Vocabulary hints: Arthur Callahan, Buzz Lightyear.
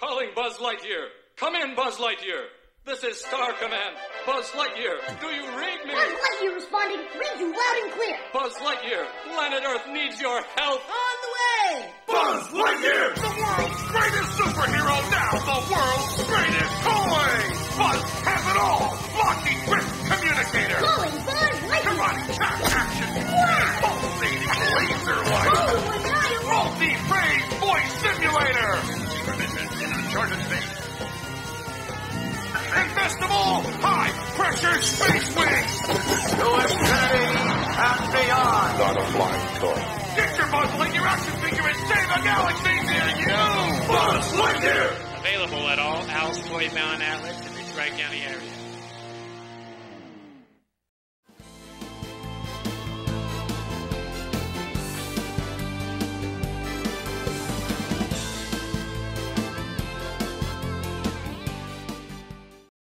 Calling Buzz Lightyear. Come in, Buzz Lightyear. This is Star Command. Buzz Lightyear, do you read me? Buzz Lightyear responding. Read you loud and clear. Buzz Lightyear, planet Earth needs your help. On the way. Buzz Lightyear, the world's greatest superhero, now the world's greatest toy. Buzz has it all. Blocking grip communicator. Calling Buzz Lightyear. Karate chop action. Wow. Pulsating laser light. Multi-phase voice simulator. Supervision in uncharted space. Investable high-pressure space wings! To infinity and beyond! Not a flying toy. Get your Buzz Lightyear action figure and save a galaxy near you! Buzz Lightyear! Available at all Al's Toy Bound outlets in the Tri-County area.